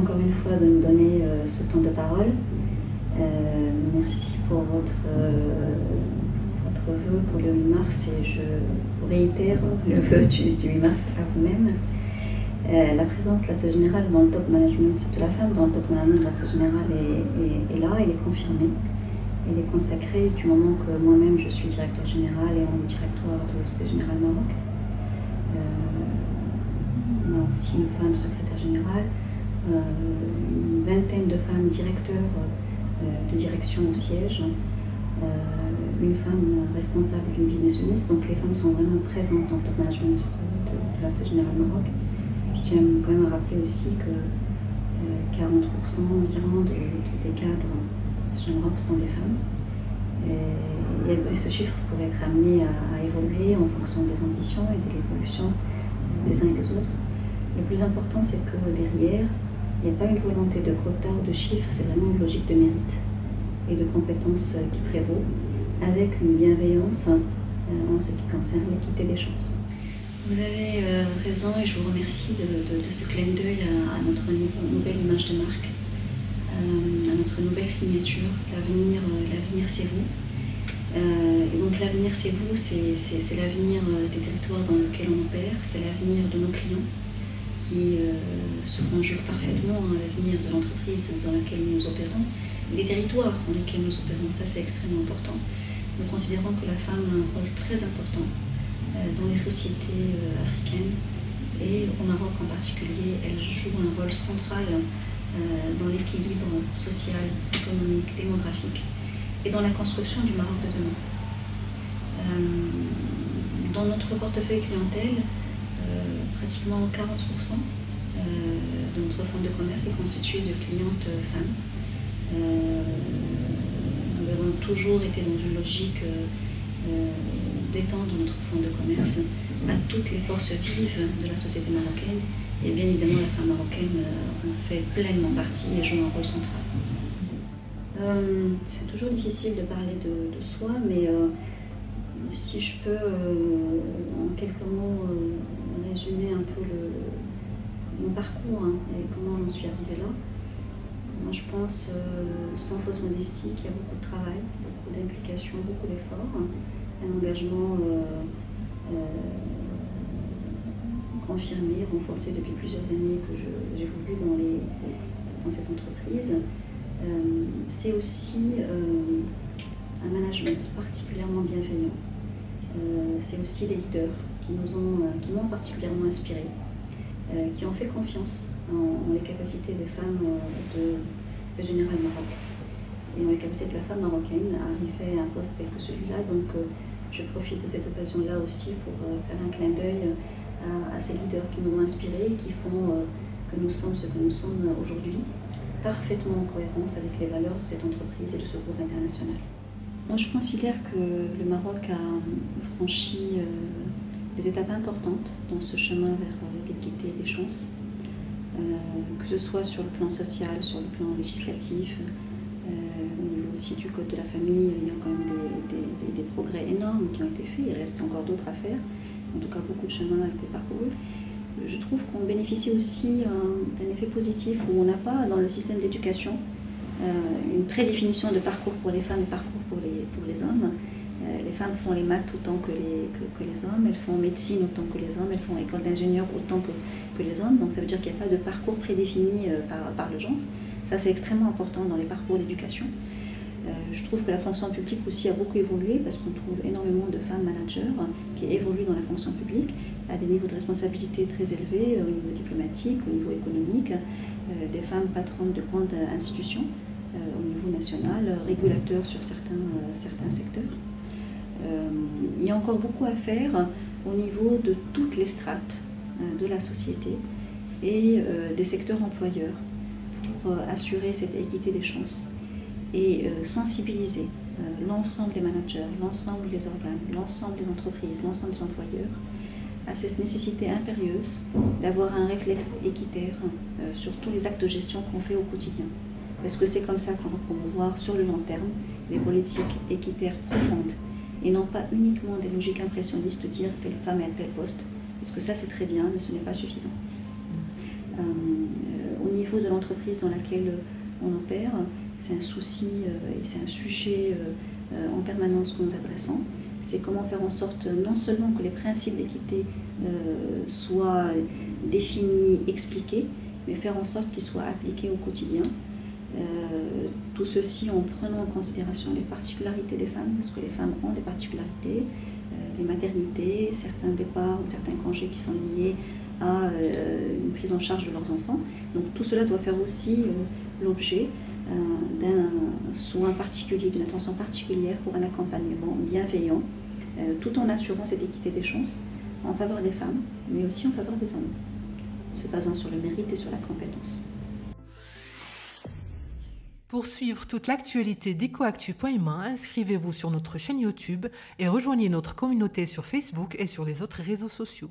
encore une fois de me donner ce temps de parole. Merci pour votre vœu pour le 8 mars et je réitère le vœu du 8 mars à vous-même. La présence de la Société Générale dans le top management de la femme, dans le top management de la Société Générale est là, elle est confirmée. Elle est consacrée du moment que moi-même je suis directeur général et en directoire de la Société Générale Maroc. On a aussi une femme secrétaire générale, une vingtaine de femmes directeurs de direction au siège, une femme responsable d'une business unit, donc les femmes sont vraiment présentes dans le top management de la Société Générale Maroc. Je tiens quand même à rappeler aussi que 40% environ des cadres de la Société Générale Maroc sont des femmes. Et ce chiffre pourrait être amené à évoluer en fonction des ambitions et de l'évolution des uns et des autres. Le plus important, c'est que derrière, il n'y a pas une volonté de quota ou de chiffres, c'est vraiment une logique de mérite et de compétence qui prévaut, avec une bienveillance en ce qui concerne l'équité des chances. Vous avez raison et je vous remercie de ce clin d'œil à notre nouvelle image de marque, à notre nouvelle signature. L'avenir c'est vous. Et donc l'avenir c'est vous, c'est l'avenir des territoires dans lesquels on opère, c'est l'avenir de nos clients, qui se conjugue parfaitement à l'avenir de l'entreprise dans laquelle nous opérons, des territoires dans lesquels nous opérons, ça c'est extrêmement important. Nous considérons que la femme a un rôle très important dans les sociétés africaines et au Maroc en particulier. Elle joue un rôle central dans l'équilibre social, économique, démographique et dans la construction du Maroc de demain. Dans notre portefeuille clientèle, pratiquement 40% de notre fonds de commerce est constitué de clientes femmes. Nous avons toujours été dans une logique d'étendre notre fonds de commerce à toutes les forces vives de la société marocaine. Et bien évidemment, la femme marocaine en fait pleinement partie et joue un rôle central. C'est toujours difficile de parler de soi, mais si je peux en quelques mots résumer un peu mon parcours et comment j'en suis arrivée là. Moi, je pense, sans fausse modestie, qu'il y a beaucoup de travail, beaucoup d'implication, beaucoup d'efforts, un engagement confirmé, renforcé depuis plusieurs années que j'évolue dans cette entreprise. C'est aussi un management particulièrement bienveillant. C'est aussi des leaders qui m'ont particulièrement inspirée, qui ont fait confiance en les capacités des femmes de Société Générale Maroc et en les capacités de la femme marocaine à arriver à un poste tel que celui-là. Donc je profite de cette occasion-là aussi pour faire un clin d'œil à ces leaders qui nous ont inspirés et qui font que nous sommes ce que nous sommes aujourd'hui, parfaitement en cohérence avec les valeurs de cette entreprise et de ce groupe international. Moi, je considère que le Maroc a franchi des étapes importantes dans ce chemin vers l'équité des chances, que ce soit sur le plan social, sur le plan législatif, au niveau aussi du code de la famille. Il y a quand même des progrès énormes qui ont été faits, il reste encore d'autres à faire, en tout cas beaucoup de chemin a été parcouru. Je trouve qu'on bénéficie aussi d'un effet positif où on n'a pas dans le système d'éducation une prédéfinition de parcours pour les femmes et parcours pour les hommes. Les femmes font les maths autant que les hommes, elles font médecine autant que les hommes, elles font école d'ingénieur autant que les hommes. Donc ça veut dire qu'il n'y a pas de parcours prédéfini par le genre. Ça c'est extrêmement important dans les parcours d'éducation. Je trouve que la fonction publique aussi a beaucoup évolué parce qu'on trouve énormément de femmes managers qui évoluent dans la fonction publique à des niveaux de responsabilité très élevés au niveau diplomatique, au niveau économique, des femmes patronnes de grandes institutions au niveau national, régulateurs sur certains secteurs. Il y a encore beaucoup à faire au niveau de toutes les strates de la société et des secteurs employeurs pour assurer cette équité des chances et sensibiliser l'ensemble des managers, l'ensemble des organes, l'ensemble des entreprises, l'ensemble des employeurs à cette nécessité impérieuse d'avoir un réflexe équitaire sur tous les actes de gestion qu'on fait au quotidien. Parce que c'est comme ça qu'on va promouvoir sur le long terme des politiques équitaires profondes et non pas uniquement des logiques impressionnistes de dire telle femme est à tel poste, parce que ça c'est très bien, mais ce n'est pas suffisant. Au niveau niveau de l'entreprise dans laquelle on opère. C'est un souci et c'est un sujet en permanence que nous adressons. C'est comment faire en sorte non seulement que les principes d'équité soient définis, expliqués, mais faire en sorte qu'ils soient appliqués au quotidien. Tout ceci en prenant en considération les particularités des femmes, parce que les femmes ont des particularités, les maternités, certains départs ou certains congés qui sont liés à une prise en charge de leurs enfants. Donc tout cela doit faire aussi l'objet d'un soin particulier, d'une attention particulière pour un accompagnement bienveillant, tout en assurant cette équité des chances en faveur des femmes, mais aussi en faveur des hommes, se basant sur le mérite et sur la compétence. Pour suivre toute l'actualité d'EcoActu.ma, inscrivez-vous sur notre chaîne YouTube et rejoignez notre communauté sur Facebook et sur les autres réseaux sociaux.